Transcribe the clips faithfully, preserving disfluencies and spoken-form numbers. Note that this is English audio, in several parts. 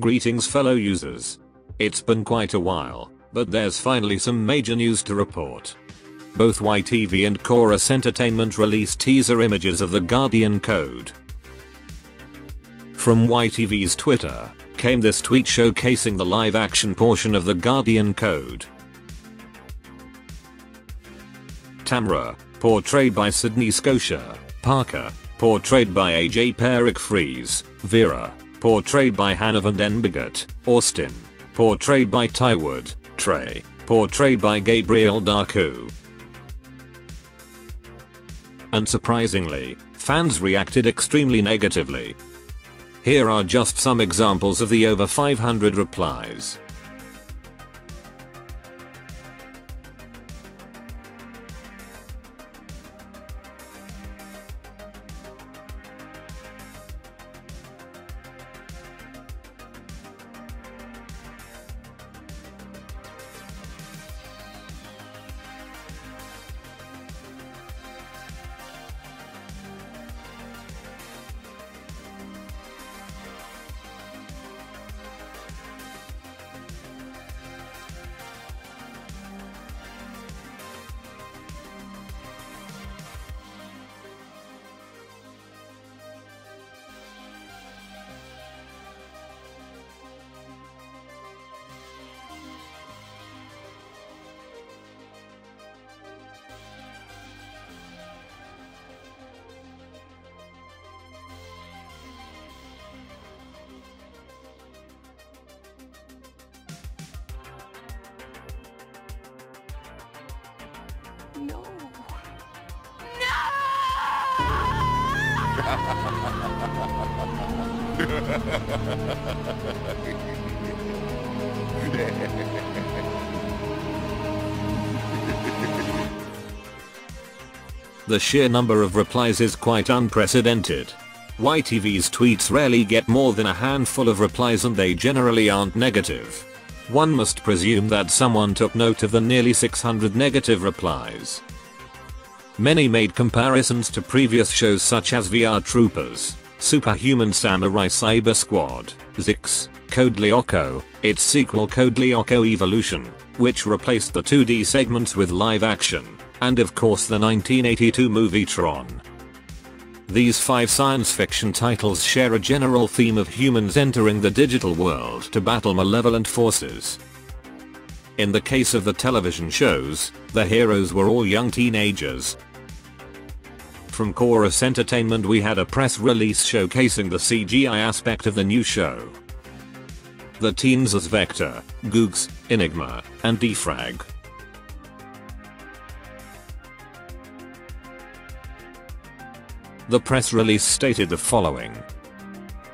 Greetings fellow users. It's been quite a while, but there's finally some major news to report. Both Y T V and Corus Entertainment released teaser images of The Guardian Code. From Y T V's Twitter came this tweet showcasing the live-action portion of The Guardian Code. Tamra, portrayed by Sydney Scotia, Parker, portrayed by A J Perrick-Freeze, Vera, portrayed by Hanover N. Bigot, Austin, portrayed by Tywood, Trey, portrayed by Gabriel Darku. Unsurprisingly, fans reacted extremely negatively. Here are just some examples of the over five hundred replies. No. No! The sheer number of replies is quite unprecedented. Y T V's tweets rarely get more than a handful of replies and they generally aren't negative. One must presume that someone took note of the nearly six hundred negative replies. Many made comparisons to previous shows such as V R Troopers, Superhuman Samurai Cyber Squad, Zix, Code Lyoko, its sequel Code Lyoko Evolution, which replaced the two D segments with live action, and of course the nineteen eighty-two movie Tron. These five science fiction titles share a general theme of humans entering the digital world to battle malevolent forces. In the case of the television shows, the heroes were all young teenagers. From Corus Entertainment we had a press release showcasing the C G I aspect of the new show. The teens as Vector, Googs, Enigma, and Defrag. The press release stated the following.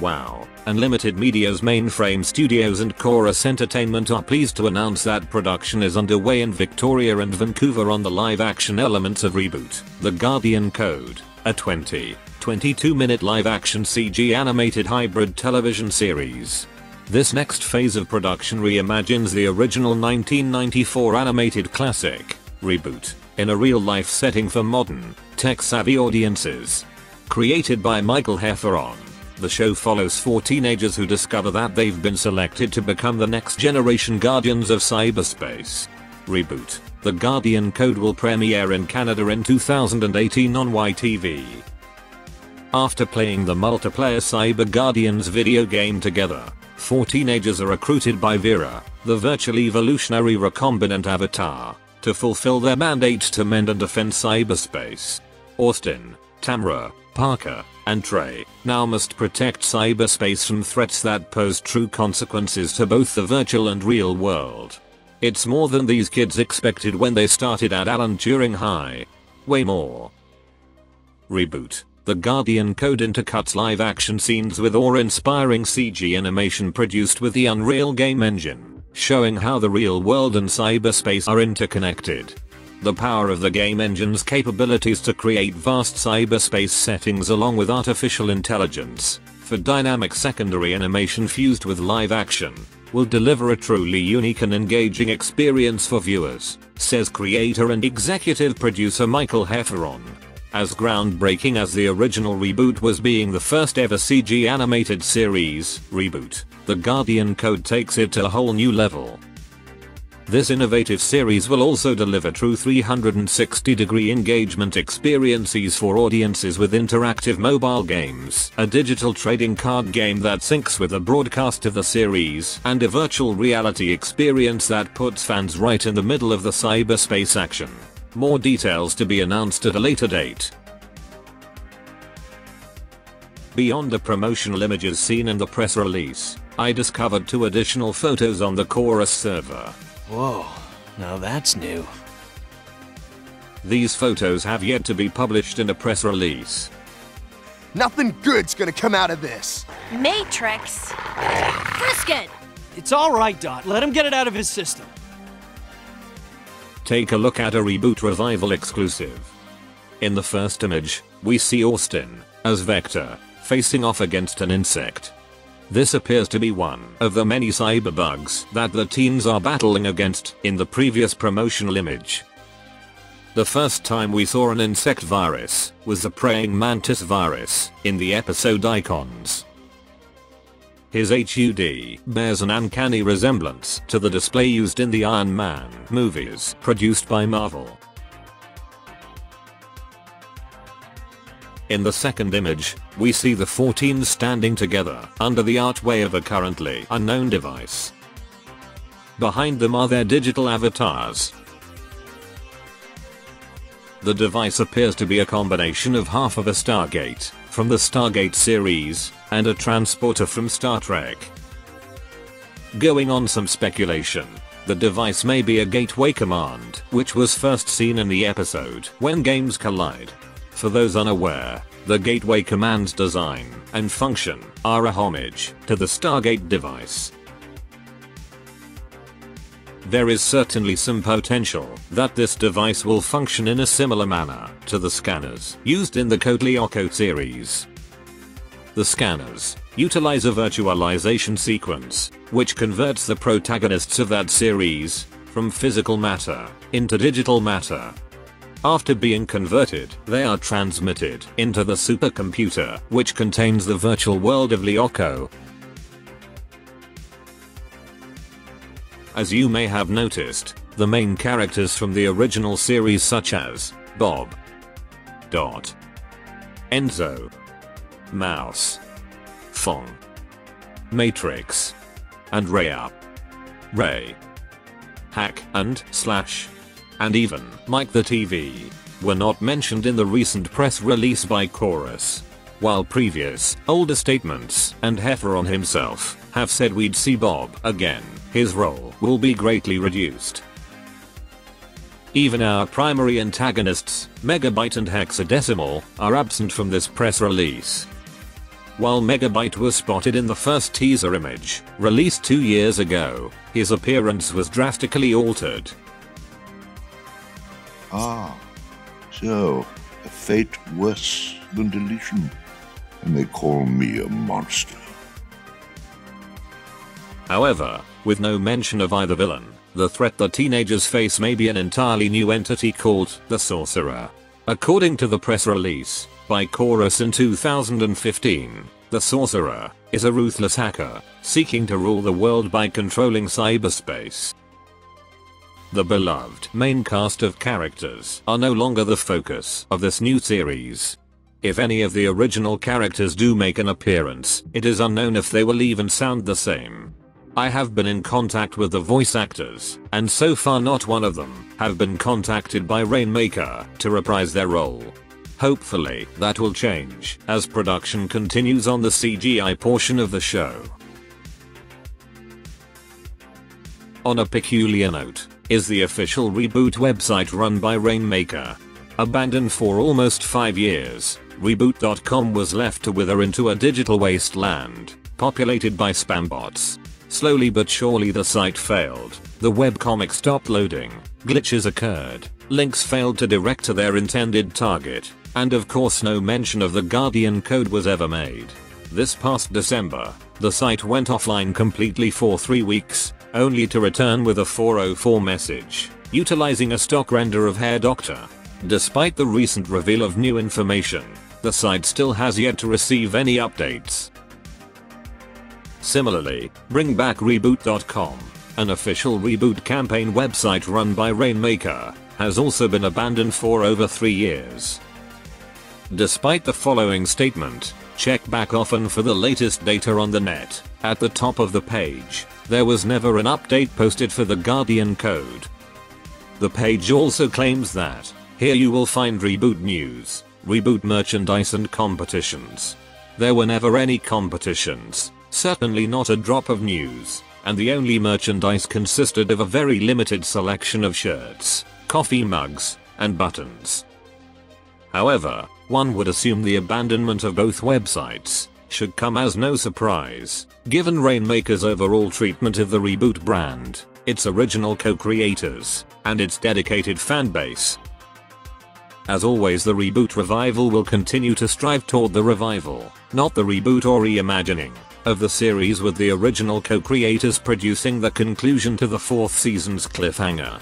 Wow, Unlimited Media's Mainframe Studios and Corus Entertainment are pleased to announce that production is underway in Victoria and Vancouver on the live-action elements of Reboot, The Guardian Code, a twenty, twenty-two minute live-action C G animated hybrid television series. This next phase of production reimagines the original nineteen ninety-four animated classic, Reboot, in a real-life setting for modern, tech-savvy audiences. Created by Michael Hefferon, the show follows four teenagers who discover that they've been selected to become the next generation guardians of cyberspace. Reboot, The Guardian Code will premiere in Canada in two thousand eighteen on Y T V. After playing the multiplayer Cyber Guardians video game together, four teenagers are recruited by Vera, the virtual evolutionary recombinant avatar, to fulfill their mandate to mend and defend cyberspace. Austin, Tamra, Parker, and Trey now must protect cyberspace from threats that pose true consequences to both the virtual and real world. It's more than these kids expected when they started at Alan Turing High. Way more. Reboot, The Guardian Code intercuts live-action scenes with awe-inspiring C G animation produced with the Unreal game engine, showing how the real world and cyberspace are interconnected. The power of the game engine's capabilities to create vast cyberspace settings along with artificial intelligence, for dynamic secondary animation fused with live action, will deliver a truly unique and engaging experience for viewers, says creator and executive producer Michael Hefferon. As groundbreaking as the original Reboot was being the first ever C G animated series, Reboot, The Guardian Code takes it to a whole new level. This innovative series will also deliver true three hundred sixty degree engagement experiences for audiences with interactive mobile games, a digital trading card game that syncs with the broadcast of the series, and a virtual reality experience that puts fans right in the middle of the cyberspace action. More details to be announced at a later date. Beyond the promotional images seen in the press release, I discovered two additional photos on the Corus server. Whoa, now that's new. These photos have yet to be published in a press release. Nothing good's gonna come out of this. Matrix. Frisket. It's alright, Dot. Let him get it out of his system. Take a look at a Reboot Revival exclusive. In the first image, we see Austin, as Vector, facing off against an insect. This appears to be one of the many cyberbugs that the teams are battling against in the previous promotional image. The first time we saw an insect virus was the praying mantis virus in the episode Icons. His H U D bears an uncanny resemblance to the display used in the Iron Man movies produced by Marvel. In the second image, we see the fourteen standing together under the archway of a currently unknown device. Behind them are their digital avatars. The device appears to be a combination of half of a Stargate from the Stargate series and a transporter from Star Trek. Going on some speculation, the device may be a gateway command, which was first seen in the episode When Games Collide. For those unaware, the Gateway Command's design and function are a homage to the Stargate device. There is certainly some potential that this device will function in a similar manner to the scanners used in the Code Lyoko series. The scanners utilize a virtualization sequence, which converts the protagonists of that series from physical matter into digital matter. After being converted, they are transmitted into the supercomputer, which contains the virtual world of Lyoko. As you may have noticed, the main characters from the original series, such as Bob, Dot, Enzo, Mouse, Phong, Matrix, and Raya, Ray, Hack, and Slash, and even Mike the T V, were not mentioned in the recent press release by Corus, while previous, older statements and Hefferon himself have said we'd see Bob again. His role will be greatly reduced. Even our primary antagonists, Megabyte and Hexadecimal, are absent from this press release. While Megabyte was spotted in the first teaser image, released two years ago, his appearance was drastically altered. Ah, so a fate worse than deletion, and they call me a monster. However, with no mention of either villain, the threat the teenagers face may be an entirely new entity called the Sorcerer. According to the press release by Corus in two thousand fifteen, the Sorcerer is a ruthless hacker seeking to rule the world by controlling cyberspace. The beloved main cast of characters are no longer the focus of this new series. If any of the original characters do make an appearance, it is unknown if they will even sound the same. I have been in contact with the voice actors, and so far not one of them have been contacted by Rainmaker to reprise their role. Hopefully that will change as production continues on the C G I portion of the show. On a peculiar note, is the official Reboot website run by Rainmaker. Abandoned for almost five years, Reboot dot com was left to wither into a digital wasteland, populated by spam bots. Slowly but surely the site failed, the webcomic stopped loading, glitches occurred, links failed to direct to their intended target, and of course no mention of the Guardian Code was ever made. This past December, the site went offline completely for three weeks, only to return with a four oh four message, utilizing a stock render of Hair Doctor. Despite the recent reveal of new information, the site still has yet to receive any updates. Similarly, bring back reboot dot com, an official Reboot campaign website run by Rainmaker, has also been abandoned for over three years. Despite the following statement, check back often for the latest data on the net, at the top of the page, there was never an update posted for The Guardian Code. The page also claims that, here you will find Reboot news, Reboot merchandise and competitions. There were never any competitions, certainly not a drop of news, and the only merchandise consisted of a very limited selection of shirts, coffee mugs, and buttons. However, one would assume the abandonment of both websites should come as no surprise, given Rainmaker's overall treatment of the Reboot brand, its original co-creators, and its dedicated fanbase. As always, the Reboot revival will continue to strive toward the revival, not the reboot or reimagining, of the series, with the original co-creators producing the conclusion to the fourth season's cliffhanger.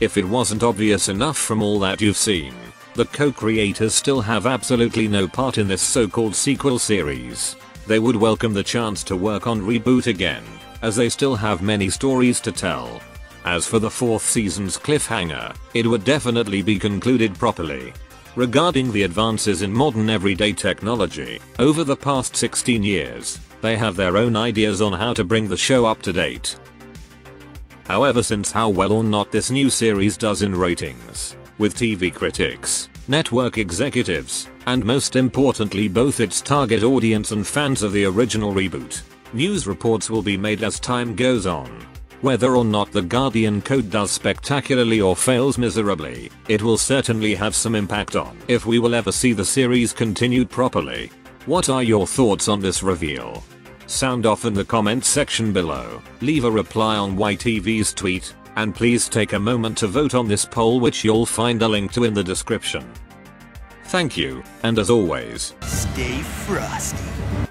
If it wasn't obvious enough from all that you've seen, the co-creators still have absolutely no part in this so-called sequel series. They would welcome the chance to work on Reboot again, as they still have many stories to tell. As for the fourth season's cliffhanger, it would definitely be concluded properly. Regarding the advances in modern everyday technology, over the past sixteen years, they have their own ideas on how to bring the show up to date. However, since how well or not this new series does in ratings, with T V critics, network executives, and most importantly both its target audience and fans of the original Reboot, news reports will be made as time goes on. Whether or not The Guardian Code does spectacularly or fails miserably, it will certainly have some impact on if we will ever see the series continued properly. What are your thoughts on this reveal? Sound off in the comments section below, leave a reply on Y T V's tweet, and please take a moment to vote on this poll, which you'll find a link to in the description. Thank you, and as always, stay frosty.